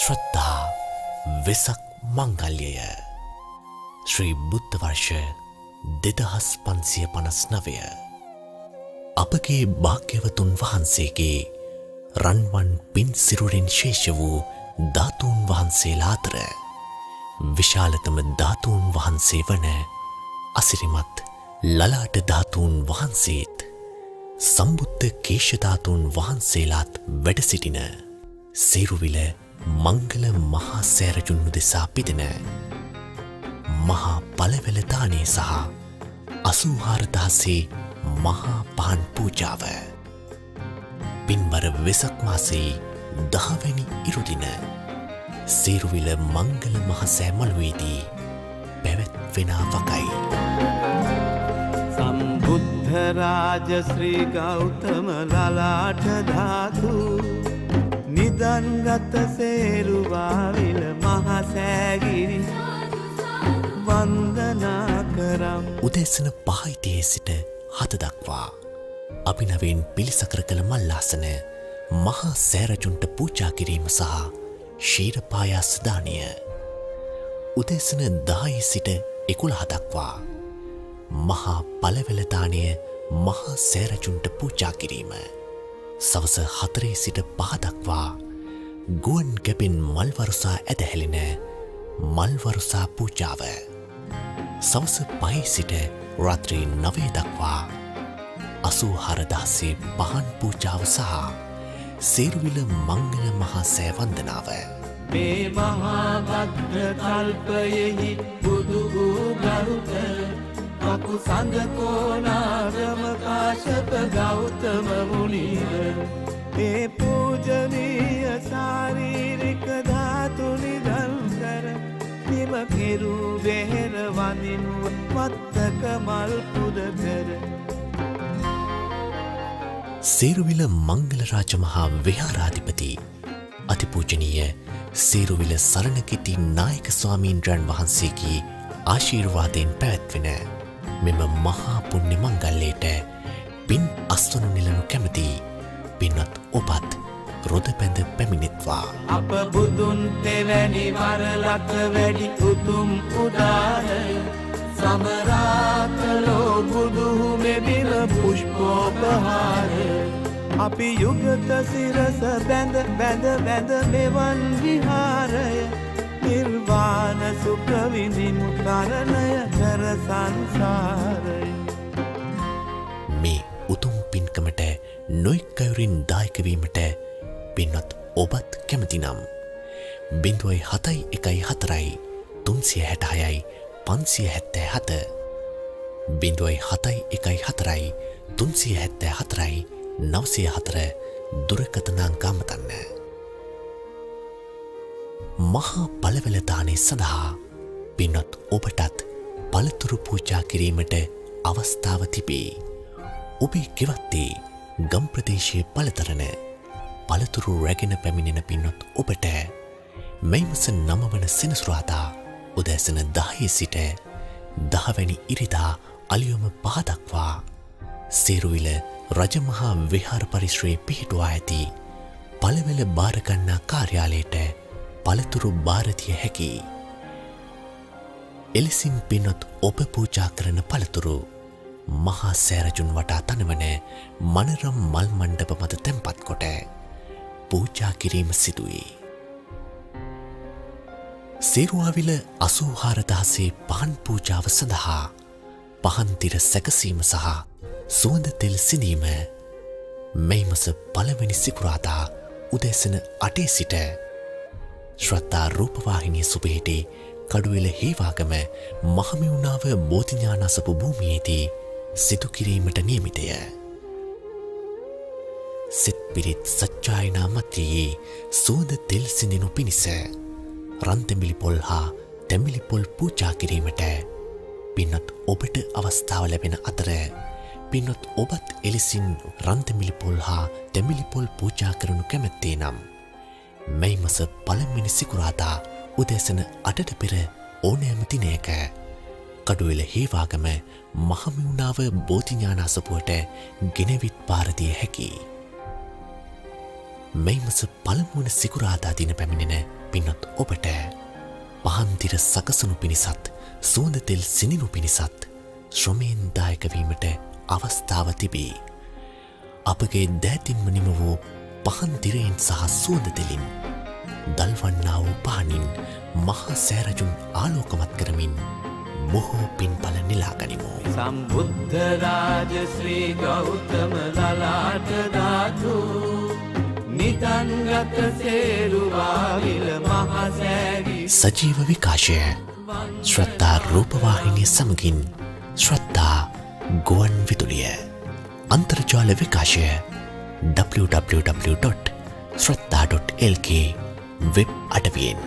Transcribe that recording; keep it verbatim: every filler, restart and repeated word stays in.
श्रद्धा विसक मंगल्यय श्री බුද්ධ वर्ष දෙදහස් පන්සිය පනස් නවය අපගේ භාග්‍යවතුන් වහන්සේගේ රන්වන් පින් සිරුරින් ශේෂ වූ ධාතුන් වහන්සේලා අතර විශාලතම ධාතුන් වහන්සේ වන අසිරිමත් ලලාට ධාතුන් වහන්සේත් සම්බුද්ධ කේශ ධාතුන් වහන්සේලාත් වැඩ සිටින සේරුවිල मंगल මහා සෑරජුන් උදෙසා පිදෙන මහා පළවැල දානේ සහ අසූහාරදාසේ මහා පාන් පූජාව පින්බර වෙසක් මාසයේ දහ වෙනි ඉරුදින සේරුවිල මංගල මහා සෑමළුවේදී පැවැත්වෙන වකයි සම්බුද්ධ රාජ ශ්‍රී ගෞතම ලලාට ධාතු निधनरत सेरुवाविल महासैगिरि वंदना करम उदेशन පහයිතේ සිට හත දක්වා අභිනවෙන් පිළිසකර කළ මල්ලාසන මහා සෑරජුන්ට පූජා කිරීම සහ ශීර පායස් දානය උදෙසන දහයේ සිට එකොළහ දක්වා මහා පළවැල දානය මහා සෑරජුන්ට පූජා කිරීම सवस हतरे सिट पादक्वा गुवन गपिन मलवरुसा एदहलिने मलवरुसा पूजावे सवस पाई सिट रात्रि नवे दक्वा असुहारदासे पान पूजाव सह सेरुविल मंगल महासय वंदनावे मे महाभद्र कल्पयेहि बुदु गरुत अकु संगकोणारम काश्यप गौतम मुनिवर ते पूजनीय शारीरिक धातु निधन कर निम फिरू बेहर वानिनु पत्तक मल पुद कर सेरुविल मंगलराज महा विहाराधिपति अति पूजनीय सेरुविल शरणकिति नायक स्वामींद्रन वහන්සේ की आशीर्वादेन පැවැත්වෙන මෙම මහා පුණ්‍ය මංගල්‍යයට පින් අස්වනු නිලනු කැමැති පින්වත් ඔබත් රොදපැඳ පැමිණෙත්වා අප බුදුන් තෙවැනි වරලක වැඩි උතුම් උදාර සමරාකලෝ බුදු මෙබිර පුෂ්පෝපහාර අපි යුගත සිරස බැඳ බැඳ බැඳ මෙවන් විහාරය निर्वाण सुख विधि मुकारणय कर संसारय මේ උතුම් පින්කමට නොයෙක් අයුරින් දායක වීමට පින්වත් ඔබත් කැමතිනම් බිංදුවයි හතයි එකයි හතරයි තුන්සිය හැටහයයි පන්සිය හැත්තෑ හත බිංදුවයි හතයි එකයි හතරයි තුන්සිය හැත්තෑ හතරයි නවසිය හතර දුරකථන අංක අමතන්න මහා පළවැල දානේ සඳහා පින්වත් ඔබටත් පළතුරු පූජා කිරීමට අවස්ථාව තිබේ. ඔබේ ගෙවත්තේ ගම් ප්‍රදේශයේ පළතරන පළතුරු රැගෙන පැමිණෙන පින්වත් ඔබට මේ මාස නවය වන සෙනසුරාදා උදෑසන දහයේ සිට දහ වෙනි ඉරිදා අලුයම පහ දක්වා සේරුවිල රජමහා විහාර පරිශ්‍රයේ පිහිටුවා ඇති පළවැල බාරගන්නා කාර්යාලයට පළතුරු භාරතිය හැකි එලෙසින් පින්වත් ඔබ පූජා කරන පළතුරු මහා සෑරජුන් වටා තනවන මනරම් මල් මණ්ඩප මත තැන්පත් කොට පූජා කිරීම සිදුවේ සේරුවාවිල අසූහාරදාසේ පාන් පූජාව සඳහා පහන්තිර සැකසීම සහ සුවඳ තෙල් සිඳීම මේ මාස පළවෙනි සිකුරාදා උදෑසන අටේ සිට श्रद्धा रूपवाहिनी सुबेटे कडुवेल हेवागम महमेवुनाव बोधिज्ञानासपु भूमियेदी सिदु किरीमට නියමිතය සිත් පිරිත් සත්‍යයනා මතී සෝද තෙල් සිඳිනු පිණිස රන් තෙමිලි පොල් හා තෙමිලි පොල් පූජා කිරීමට පින්වත් ඔබට අවස්ථාව ලැබෙන අතර පින්වත් ඔබත් එලෙසින් රන් තෙමිලි පොල් හා තෙමිලි පොල් පූජා කරනු කැමැත්තේ නම් මේ මාස පළවෙනි සිකුරාදා උදෑසන අටට පෙර ඕනෑම දිනයක කඩුවෙල හේවාගම මහමෙවුනාව බෝධිඥාන අසපුවට ගෙනවිත් පාරදී හැකි මේ මස පළමුවන සිකුරාදා දින පැමිණෙන පින්වත් ඔබට පහන්තිර සකසනු පිණිසත් සුවඳ තෙල් සිනිනු පිණිසත් ශ්‍රමයෙන් දායක වීමට අවස්ථාව තිබේ. අපගේ දෑතින්ම නිම වූ පහන්තිරෙන් සහ සුවඳ තෙලින් දල්වන්නා වූ පහනින් මහා සෑරජුන් ආලෝකමත් කරමින් බොහෝ පින්ඵල නෙලා ගනිමු. සම්බුද්ධ රාජ ශ්‍රී ගෞතම ලලාට දාතු නිතන්ගත සේරුවා විල මහා සෑවි සජීව විකාශය ශ්‍රද්ධා රූපවාහිනිය සමගින් ශ්‍රද්ධා ගුවන් විදුලිය අන්තර්ජාල විකාශය w w w dot shraddha dot l k web අඩවියෙන්